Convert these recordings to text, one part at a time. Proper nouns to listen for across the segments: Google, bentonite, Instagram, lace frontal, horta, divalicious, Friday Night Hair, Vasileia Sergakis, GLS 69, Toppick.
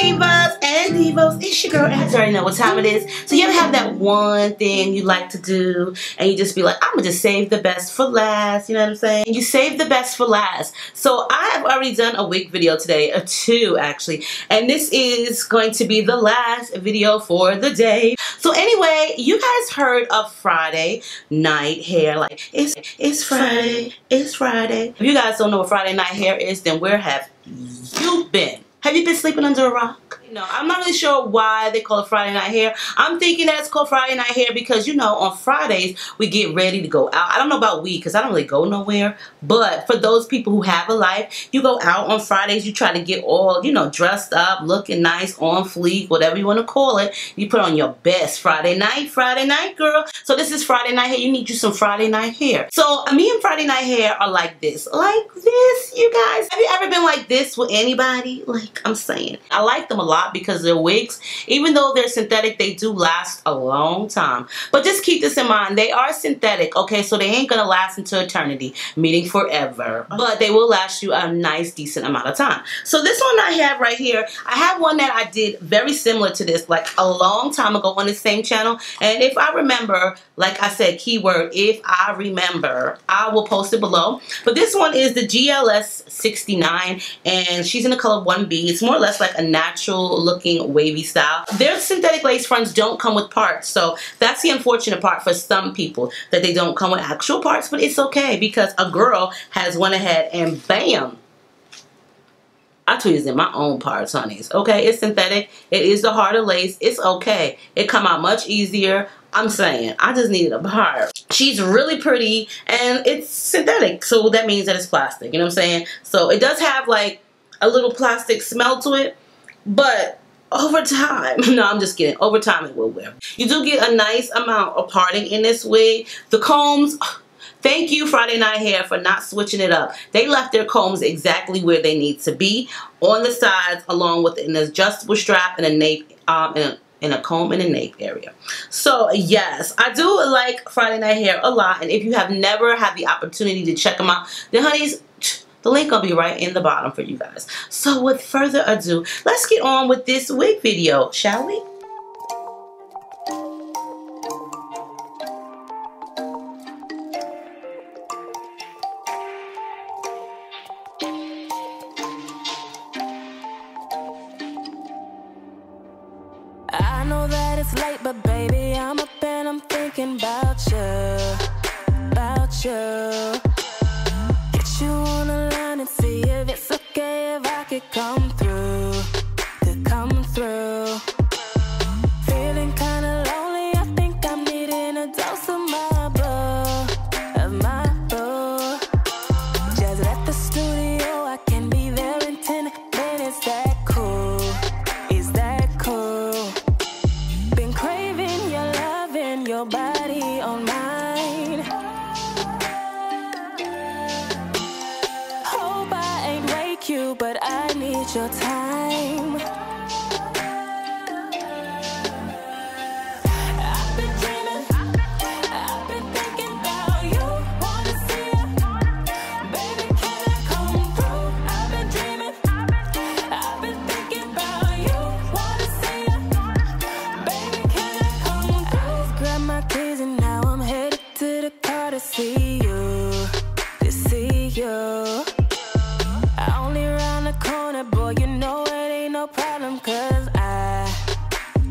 Divas and Divos, it's your girl, and you already know what time it is. So you ever have that one thing you like to do and you just be like, I'm gonna just save the best for last, you know what I'm saying? You save the best for last. So I have already done a wig video today, or two actually, and this is going to be the last video for the day. So anyway, you guys heard of Friday Night Hair. Like, it's Friday, it's Friday. If you guys don't know what Friday Night Hair is, then where have you been? Have you been sleeping under a rock? No, I'm not really sure why they call it Friday Night Hair. I'm thinking that it's called Friday Night Hair because, you know, on Fridays, we get ready to go out. I don't know about we because I don't really go nowhere. But for those people who have a life, you go out on Fridays. You try to get all, you know, dressed up, looking nice, on fleek, whatever you want to call it. You put on your best Friday night, girl. So this is Friday Night Hair. You need you some Friday Night Hair. So me and Friday Night Hair are like this, you guys. Have you ever been like this with anybody? Like, I'm saying, I like them a lot because their wigs, even though they're synthetic, they do last a long time. But just keep this in mind, they are synthetic, okay? So they ain't gonna last until eternity, meaning forever, but they will last you a nice decent amount of time. So this one I have right here, I have one that I did very similar to this like a long time ago on the same channel, and if I remember, like I said, keyword if I remember, I will post it below. But this one is the GLS 69 and she's in the color 1B. It's more or less like a natural looking wavy style. Their synthetic lace fronts don't come with parts, so that's the unfortunate part for some people, that they don't come with actual parts, but it's okay because a girl has went ahead and bam, I tweezed in my own parts, honeys. Okay, it's synthetic. It is the harder lace. It's okay. It come out much easier. I'm saying, I just needed a part. She's really pretty and it's synthetic, so that means that it's plastic. You know what I'm saying? So it does have like a little plastic smell to it, but over time, no, I'm just kidding, over time it will wear. You do get a nice amount of parting in this wig. The combs, thank you Friday Night Hair for not switching it up. They left their combs exactly where they need to be, on the sides, along with an adjustable strap and a nape and a comb in the nape area. So yes, I do like Friday Night Hair a lot, and if you have never had the opportunity to check them out, then honeys, the link will be right in the bottom for you guys. So with further ado, let's get on with this wig video, shall we? I know that it's late, but baby, I'm up and I'm thinking about you, about you. You wanna learn and see if it's okay if I could come through, could come through. Feeling kinda lonely, I think I'm needing a dose of my blow, of my blow. Just left the studio, I can be there in 10 minutes, that cool, is that cool? Been craving your love and your body on mine. You, but I need your time. I've been dreaming, I've been thinking about you. Wanna see you, baby, can I come through? I've been dreaming, I've been thinking about you. Wanna see you, baby, can I come through? I just grabbed my keys and now I'm headed to the car to see you, to see you. Boy, you know it ain't no problem, cause I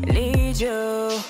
need you.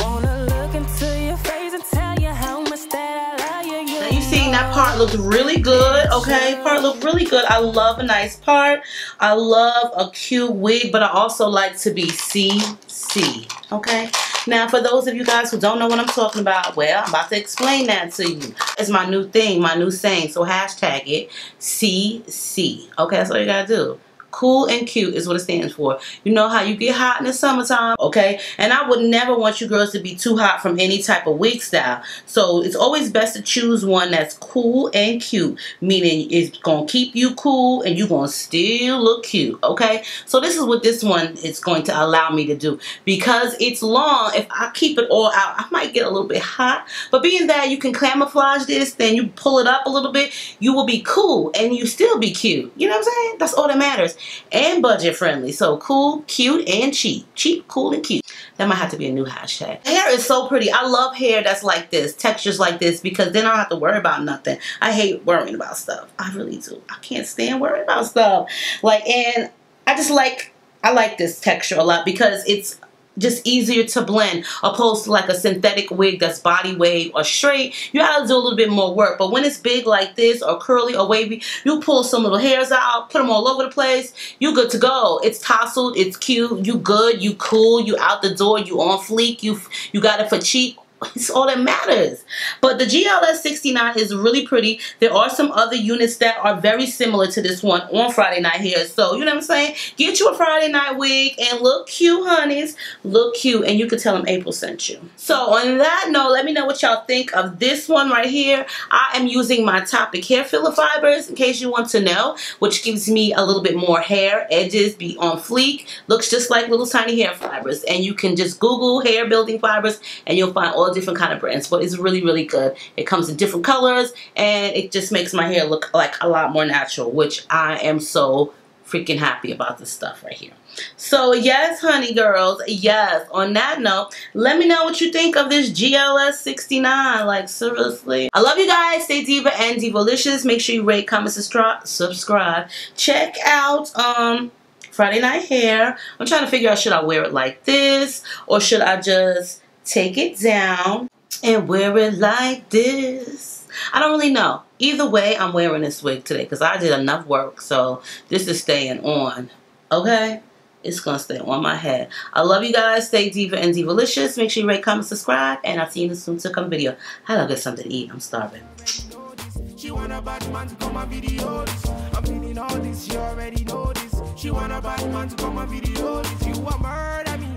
Wanna look into your face and tell you how much that I love you. Now you seen that part looked really good, okay? Part looked really good. I love a nice part. I love a cute wig, but I also like to be CC, okay? Now, for those of you guys who don't know what I'm talking about, well, I'm about to explain that to you. It's my new thing, my new saying, so hashtag it, CC. Okay, that's all you gotta do. Cool and cute is what it stands for. You know how you get hot in the summertime, okay? And I would never want you girls to be too hot from any type of wig style. So it's always best to choose one that's cool and cute, meaning it's gonna keep you cool and you're gonna still look cute, okay? So this is what this one is going to allow me to do. Because it's long, if I keep it all out, I might get a little bit hot. But being that you can camouflage this, then you pull it up a little bit, you will be cool and you still be cute. You know what I'm saying? That's all that matters. and budget friendly. So cool, cute, and cheap. Cheap, cool, and cute. That might have to be a new hashtag. Hair is so pretty. I love hair that's like this, textures like this, because then I don't have to worry about nothing. I hate worrying about stuff. I really do. I can't stand worrying about stuff. Like, and I just like, I like this texture a lot because it's just easier to blend opposed to like a synthetic wig that's body wave or straight. You gotta do a little bit more work, but when it's big like this or curly or wavy, you pull some little hairs out, put them all over the place, you good to go. It's tousled, it's cute, you good, you cool, you out the door, you on fleek, you got it for cheap. It's all that matters. But the GLS 69 is really pretty. There are some other units that are very similar to this one on Friday Night Hair. So, you know what I'm saying? Get you a Friday night wig and look cute, honeys. Look cute. And you could tell them April sent you. So, on that note, let me know what y'all think of this one right here. I am using my Toppick hair filler fibers, in case you want to know, which gives me a little bit more hair. Edges be on fleek. Looks just like little tiny hair fibers. And you can just Google hair building fibers and you'll find all different kind of brands, but it's really, really good. It comes in different colors and it just makes my hair look like a lot more natural, which I am so freaking happy about this stuff right here. So yes, honey girls, yes. On that note, let me know what you think of this GLS 69. Like, seriously. I love you guys. Stay diva and divalicious. Make sure you rate, comment, subscribe. Check out Friday Night Hair. I'm trying to figure out, should I wear it like this or should I just take it down and wear it like this? I don't really know. Either way, I'm wearing this wig today because I did enough work. So this is staying on. Okay? It's going to stay on my head. I love you guys. Stay diva and divalicious. Make sure you rate, comment, subscribe. And I'll see you in the soon to come video. I gotta get something to eat. I'm starving. She want a bad man to come my videos. I'm feeling all this. You already know this. She want a bad man to come my videos. You want murder me.